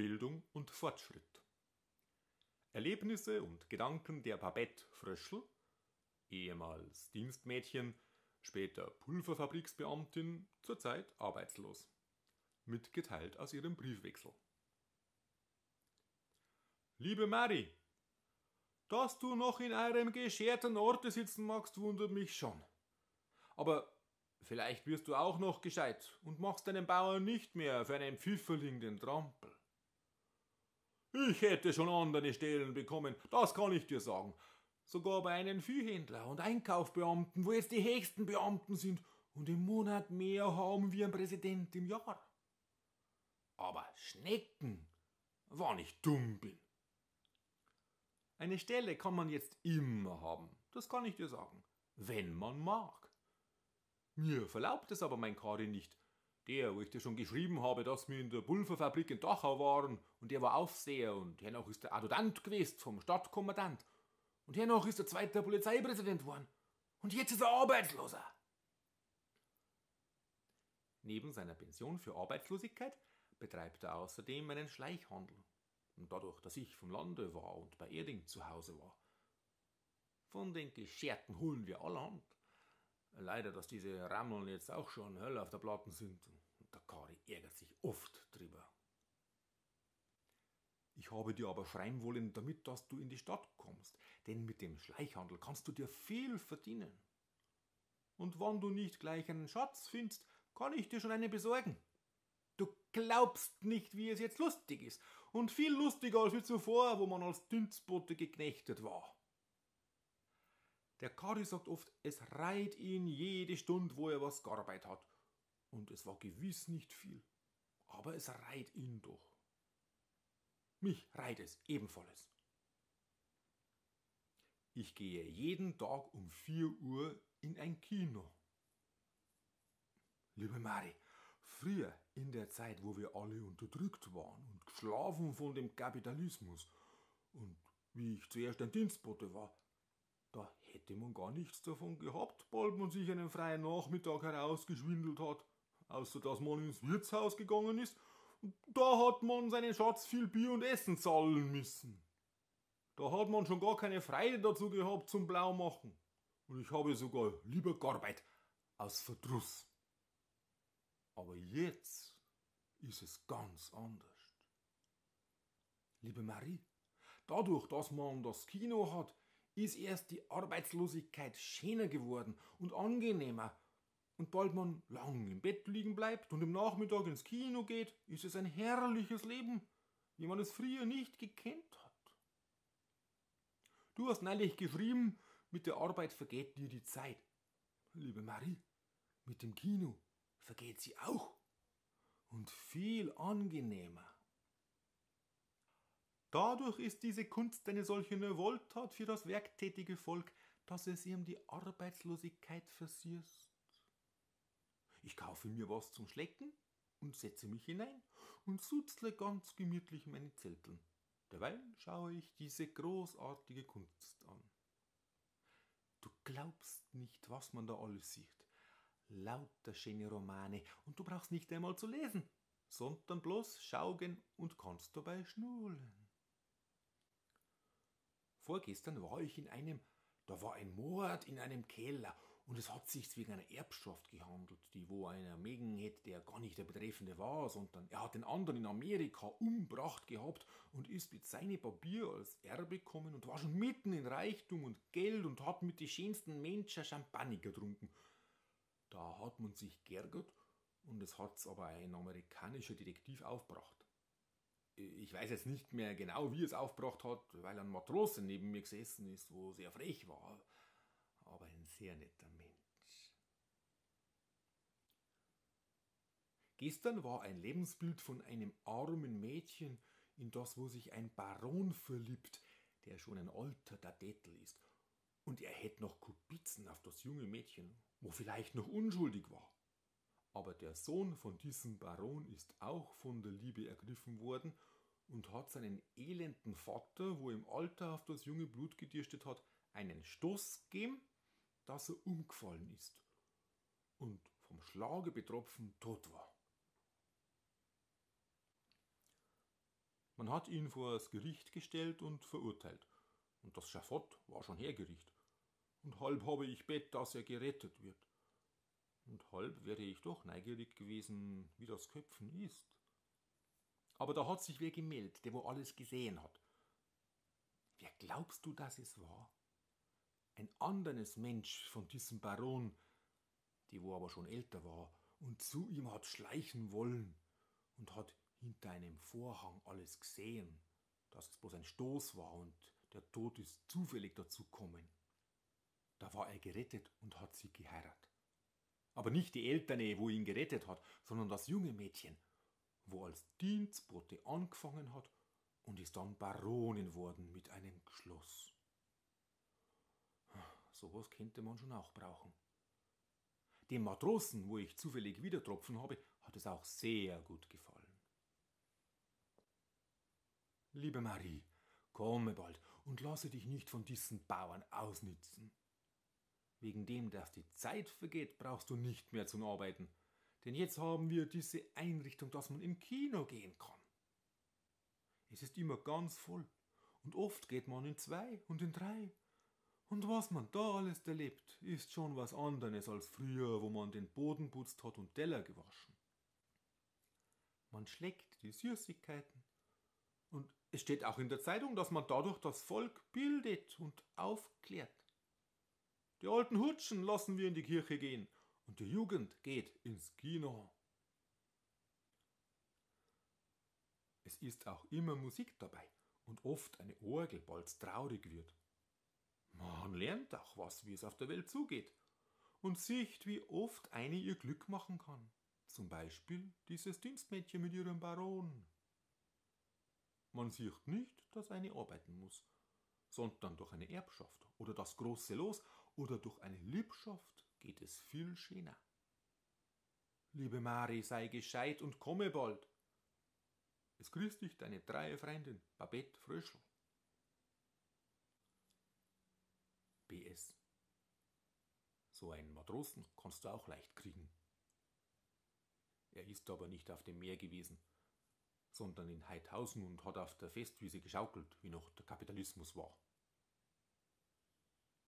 Bildung und Fortschritt. Erlebnisse und Gedanken der Babette Fröschl, ehemals Dienstmädchen, später Pulverfabriksbeamtin, zurzeit arbeitslos. Mitgeteilt aus ihrem Briefwechsel. Liebe Mari, dass du noch in eurem gescherten Orte sitzen magst, wundert mich schon. Aber vielleicht wirst du auch noch gescheit und machst deinen Bauern nicht mehr für einen Pfifferling den Trampel. Ich hätte schon andere Stellen bekommen, das kann ich dir sagen. Sogar bei einem Viehhändler und Einkaufbeamten, wo jetzt die höchsten Beamten sind, und im Monat mehr haben wir einen Präsident im Jahr. Aber Schnecken, wann ich dumm bin. Eine Stelle kann man jetzt immer haben, das kann ich dir sagen, wenn man mag. Mir verlaubt es aber mein Kari nicht, der, wo ich dir schon geschrieben habe, dass wir in der Pulverfabrik in Dachau waren, und der war Aufseher, und hernach ist der Adjutant gewesen vom Stadtkommandant, und hernach ist der zweite Polizeipräsident geworden, und jetzt ist er Arbeitsloser. Neben seiner Pension für Arbeitslosigkeit betreibt er außerdem einen Schleichhandel. Und dadurch, dass ich vom Lande war und bei Erding zu Hause war. Von den Gescherten holen wir allerhand. Leider, dass diese Rammeln jetzt auch schon Hölle auf der Platten sind. Und der Kari ärgert sich oft drüber. Ich habe dir aber schreiben wollen, damit, dass du in die Stadt kommst. Denn mit dem Schleichhandel kannst du dir viel verdienen. Und wann du nicht gleich einen Schatz findest, kann ich dir schon eine besorgen. Du glaubst nicht, wie es jetzt lustig ist. Und viel lustiger als wie zuvor, wo man als Dienstbote geknechtet war. Der Kari sagt oft, es reit ihn jede Stunde, wo er was gearbeitet hat. Und es war gewiss nicht viel. Aber es reit ihn doch. Mich reit es ebenfalls. Ich gehe jeden Tag um 4 Uhr in ein Kino. Liebe Mari, früher, in der Zeit, wo wir alle unterdrückt waren und geschlafen von dem Kapitalismus und wie ich zuerst ein Dienstbote war, da hätte man gar nichts davon gehabt, bald man sich einen freien Nachmittag herausgeschwindelt hat, außer dass man ins Wirtshaus gegangen ist und da hat man seinen Schatz viel Bier und Essen zahlen müssen. Da hat man schon gar keine Freude dazu gehabt zum Blaumachen und ich habe sogar lieber gearbeitet aus Verdruss. Aber jetzt ist es ganz anders. Liebe Marie, dadurch, dass man das Kino hat, ist erst die Arbeitslosigkeit schöner geworden und angenehmer. Und bald man lang im Bett liegen bleibt und im Nachmittag ins Kino geht, ist es ein herrliches Leben, wie man es früher nicht gekannt hat. Du hast neulich geschrieben, mit der Arbeit vergeht dir die Zeit. Liebe Marie, mit dem Kino vergeht sie auch und viel angenehmer. Dadurch ist diese Kunst eine solche Wohltat für das werktätige Volk, dass es ihm die Arbeitslosigkeit versierst. Ich kaufe mir was zum Schlecken und setze mich hinein und suzle ganz gemütlich meine Zelteln. Derweil schaue ich diese großartige Kunst an. Du glaubst nicht, was man da alles sieht. Lauter schöne Romane und du brauchst nicht einmal zu lesen, sondern bloß schaugen und kannst dabei schnulen. Vorgestern war ich in einem, da war ein Mord in einem Keller und es hat sich wegen einer Erbschaft gehandelt, die wo einer Megen hätte, der gar nicht der Betreffende war, sondern er hat den anderen in Amerika umgebracht gehabt und ist mit seinem Papier als Erbe gekommen und war schon mitten in Reichtum und Geld und hat mit den schönsten Menschen Champagner getrunken. Da hat man sich geärgert und es hat's aber ein amerikanischer Detektiv aufgebracht. Ich weiß jetzt nicht mehr genau, wie es aufgebracht hat, weil ein Matrose neben mir gesessen ist, wo sehr frech war, aber ein sehr netter Mensch. Gestern war ein Lebensbild von einem armen Mädchen, in das wo sich ein Baron verliebt, der schon ein alter Dattel ist. Und er hätte noch Kupitzen auf das junge Mädchen, wo vielleicht noch unschuldig war. Aber der Sohn von diesem Baron ist auch von der Liebe ergriffen worden und hat seinen elenden Vater, wo im Alter auf das junge Blut gedirstet hat, einen Stoß gegeben, dass er umgefallen ist und vom Schlage betroffen tot war. Man hat ihn vor das Gericht gestellt und verurteilt. Und das Schafott war schon hergerichtet. Und halb habe ich bett, dass er gerettet wird. Und halb wäre ich doch neugierig gewesen, wie das Köpfen ist. Aber da hat sich wer gemeldet, der wo alles gesehen hat. Wer glaubst du, dass es war? Ein anderes Mensch von diesem Baron, der wo aber schon älter war, und zu ihm hat schleichen wollen und hat hinter einem Vorhang alles gesehen, dass es bloß ein Stoß war und der Tod ist zufällig dazu gekommen. Da war er gerettet und hat sie geheiratet. Aber nicht die Eltern, wo ihn gerettet hat, sondern das junge Mädchen, wo als Dienstbote angefangen hat und ist dann Baronin worden mit einem Schloss. So was könnte man schon auch brauchen. Dem Matrosen, wo ich zufällig wieder tropfen habe, hat es auch sehr gut gefallen. Liebe Marie, komme bald und lasse dich nicht von diesen Bauern ausnützen. Wegen dem, dass die Zeit vergeht, brauchst du nicht mehr zum Arbeiten. Denn jetzt haben wir diese Einrichtung, dass man im Kino gehen kann. Es ist immer ganz voll. Und oft geht man in zwei und in drei. Und was man da alles erlebt, ist schon was anderes als früher, wo man den Boden putzt hat und Teller gewaschen. Man schlägt die Süßigkeiten. Und es steht auch in der Zeitung, dass man dadurch das Volk bildet und aufklärt. Die alten Hutschen lassen wir in die Kirche gehen und die Jugend geht ins Kino. Es ist auch immer Musik dabei und oft eine Orgel, bald's traurig wird. Man lernt auch was, wie es auf der Welt zugeht und sieht, wie oft eine ihr Glück machen kann. Zum Beispiel dieses Dienstmädchen mit ihrem Baron. Man sieht nicht, dass eine arbeiten muss, sondern durch eine Erbschaft oder das große Los oder durch eine Liebschaft geht es viel schöner. Liebe Mari, sei gescheit und komme bald. Es grüßt dich deine treue Freundin, Babette Fröschl. PS. So einen Matrosen kannst du auch leicht kriegen. Er ist aber nicht auf dem Meer gewesen, sondern in Haidhausen und hat auf der Festwiese geschaukelt, wie noch der Kapitalismus war.